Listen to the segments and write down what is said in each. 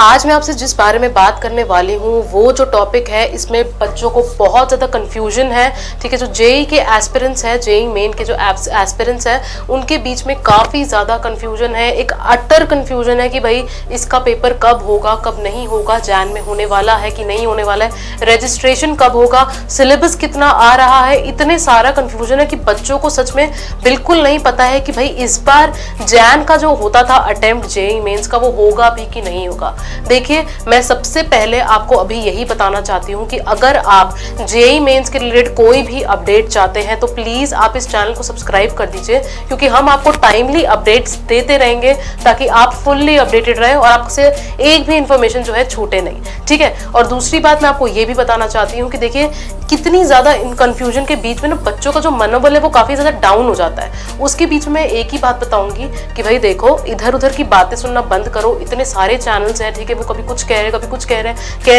आज मैं आपसे जिस बारे में बात करने वाली हूँ वो जो टॉपिक है इसमें बच्चों को बहुत ज़्यादा कन्फ्यूजन है, ठीक है। जो जेई के एस्पिरेंट्स हैं, जेई मेन के जो एस्पिरेंट्स हैं, उनके बीच में काफ़ी ज़्यादा कन्फ्यूजन है, एक अटर कन्फ्यूजन है कि भाई इसका पेपर कब होगा, कब नहीं होगा, जैन में होने वाला है कि नहीं होने वाला है, रजिस्ट्रेशन कब होगा, सिलेबस कितना आ रहा है। इतने सारा कन्फ्यूजन है कि बच्चों को सच में बिल्कुल नहीं पता है कि भाई इस बार जैन का जो होता था अटेम्प्ट जेई मेन्स का वो होगा भी कि नहीं होगा। देखिए, मैं सबसे पहले आपको अभी यही बताना चाहती हूँ कि अगर आप जेई मेन्स के रिलेटेड कोई भी अपडेट चाहते हैं तो प्लीज़ आप इस चैनल को सब्सक्राइब कर दीजिए, क्योंकि हम आपको टाइमली अपडेट्स देते रहेंगे ताकि आप फुल्ली अपडेटेड रहें और आपसे एक भी इंफॉर्मेशन जो है छूटे नहीं, ठीक है। और दूसरी बात मैं आपको ये भी बताना चाहती हूँ कि देखिए कितनी ज़्यादा इन कन्फ्यूजन के बीच में ना बच्चों का जो मनोबल है वो काफ़ी ज़्यादा डाउन हो जाता है। उसके बीच में एक ही बात बताऊंगी कि भाई देखो, इधर उधर की बातें सुनना बंद करो। इतने सारे चैनल्स हैं, ठीक है, वो कभी कुछ कह रहे हैं, कभी कुछ कह रहे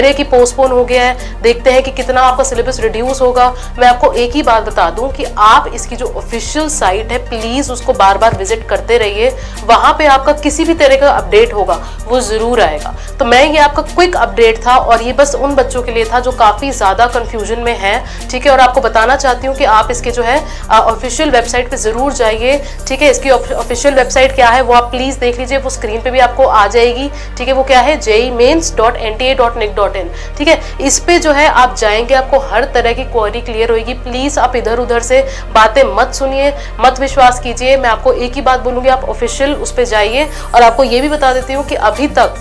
हैं कि पोस्टपोन हो गया है, देखते हैं कि कितना आपका सिलेबस रिड्यूस होगा। मैं आपको एक ही बात बता दूँ कि आप इसकी जो ऑफिशियल साइट है प्लीज़ उसको बार बार विजिट करते रहिए, वहाँ पर आपका किसी भी तरह का अपडेट होगा वो ज़रूर आएगा। तो मैं ये आपका क्विक अपडेट था और ये बस उन बच्चों के लिए था जो काफ़ी ज़्यादा कन्फ्यूजन में है, ठीक है। और आपको बताना चाहती हूँ कि आप इसके जो है ऑफिशियल वेबसाइट पे जरूर जाइए, ठीक है। इसकी ऑफिशियल वेबसाइट क्या है वो आप प्लीज देख लीजिए, वो स्क्रीन पे भी आपको आ जाएगी, ठीक है। वो क्या है, jemains.nta.nic.in, ठीक है। इस पे जो है आप जाएंगे, आपको हर तरह की क्वेरी क्लियर होगी। प्लीज आप इधर उधर से बातें मत सुनिए, मत विश्वास कीजिए। मैं आपको एक ही बात बोलूँगी, आप ऑफिशियल उस पर जाइए। और आपको ये भी बता देती हूँ कि अभी तक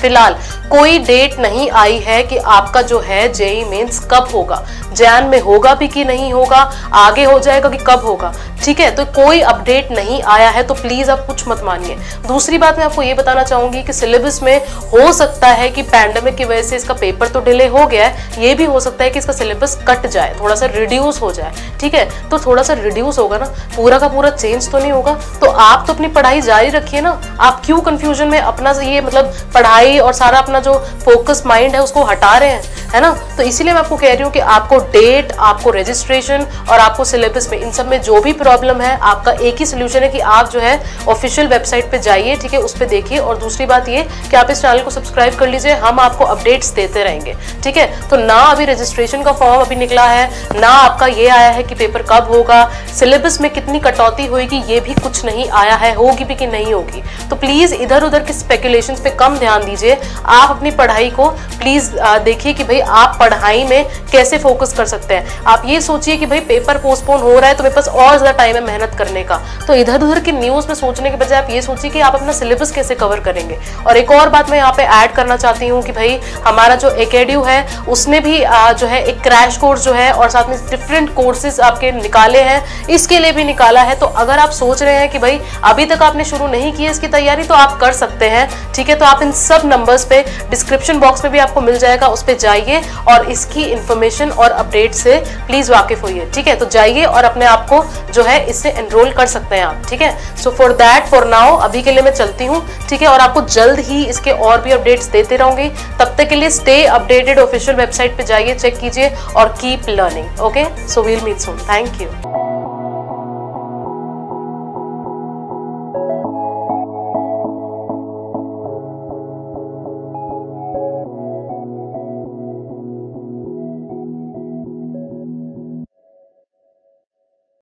फिलहाल कोई डेट नहीं आई है कि आपका जो है जेई मेन्स कब होगा, जैन में होगा भी कि नहीं होगा, आगे हो जाएगा कि कब होगा, ठीक है। तो कोई अपडेट नहीं आया है तो प्लीज़ आप कुछ मत मानिए। दूसरी बात मैं आपको ये बताना चाहूँगी कि सिलेबस में हो सकता है कि पैंडमिक की वजह से इसका पेपर तो डिले हो गया है, ये भी हो सकता है कि इसका सिलेबस कट जाए, थोड़ा सा रिड्यूस हो जाए, ठीक है। तो थोड़ा सा रिड्यूस होगा ना, पूरा का पूरा चेंज तो नहीं होगा। तो आप तो अपनी पढ़ाई जारी रखिए ना, आप क्यों कन्फ्यूजन में अपना ये मतलब पढ़ाई और सारा अपना जो फोकस माइंड है उसको हटा रहे हैं, है ना। तो इसीलिए मैं आपको कह रही हूँ कि आपको डेट, आपको रजिस्ट्रेशन और आपको सिलेबस में, इन सब में जो भी प्रॉब्लम है आपका एक ही सोल्यूशन है कि आप जो है ऑफिशियल वेबसाइट पे जाइए, ठीक है, उस पर देखिए। और दूसरी बात ये कि आप इस चैनल को सब्सक्राइब कर लीजिए, हम आपको अपडेट्स देते रहेंगे, ठीक है। तो ना अभी रजिस्ट्रेशन का फॉर्म अभी निकला है, ना आपका ये आया है कि पेपर कब होगा, सिलेबस में कितनी कटौती होगी ये भी कुछ नहीं आया है, होगी भी कि नहीं होगी। तो प्लीज़ इधर उधर के स्पेकुलेशंस पे कम ध्यान दीजिए। आप अपनी पढ़ाई को प्लीज देखिए कि भाई आप पढ़ाई में कैसे फोकस कर सकते हैं। आप ये सोचिए कि भाई पेपर पोस्टपोन हो रहा है तो मेरे पास और ज्यादा टाइम है मेहनत करने का, तो इधर उधर की न्यूज में सोचने के बजाय आप ये सोचिए कि आप अपना सिलेबस कैसे कवर करेंगे। और एक और बात मैं यहाँ पे ऐड करना चाहती हूँ कि भाई हमारा जो EkEdu है उसमें भी जो है एक क्रैश कोर्स जो है और साथ में डिफरेंट कोर्सेज आपके निकाले हैं, इसके लिए भी निकाला है। तो अगर आप सोच रहे हैं कि भाई अभी तक आपने शुरू नहीं की है इसकी तैयारी तो आप कर सकते हैं, ठीक है। तो आप इन सब नंबर्स पे डिस्क्रिप्शन बॉक्स में भी आपको मिल जाएगा, उस पे जाइए और इसकी इन्फॉर्मेशन और अपडेट से प्लीज वाकिफ होइए, ठीक है। तो जाइए और अपने आप को जो है इससे एनरोल कर सकते हैं आप, ठीक है। So for that for now अभी के लिए मैं चलती हूँ, ठीक है। और आपको जल्द ही इसके और भी अपडेट्स देते रहूंगी, तब तक के लिए स्टे अपडेटेड। ऑफिशियल वेबसाइट पे जाइए, चेक कीजिए और keep learning. Okay, so we'll meet soon. Thank you.